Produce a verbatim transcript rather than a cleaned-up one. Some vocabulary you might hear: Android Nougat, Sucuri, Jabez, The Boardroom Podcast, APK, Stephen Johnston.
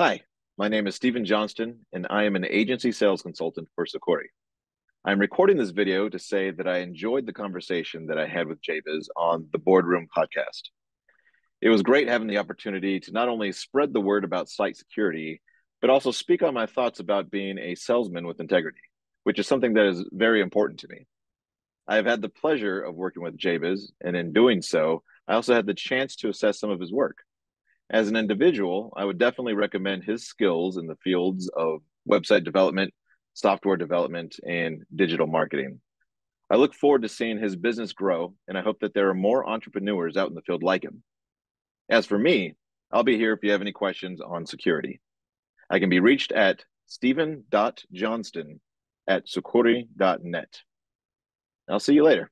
Hi, my name is Stephen Johnston, and I am an agency sales consultant for Sucuri. I'm recording this video to say that I enjoyed the conversation that I had with Jabez on the Boardroom Podcast. It was great having the opportunity to not only spread the word about site security, but also speak on my thoughts about being a salesman with integrity, which is something that is very important to me. I have had the pleasure of working with Jabez, and in doing so, I also had the chance to assess some of his work. As an individual, I would definitely recommend his skills in the fields of website development, software development, and digital marketing. I look forward to seeing his business grow, and I hope that there are more entrepreneurs out in the field like him. As for me, I'll be here if you have any questions on security. I can be reached at stephen dot johnston at sucuri dot net. I'll see you later.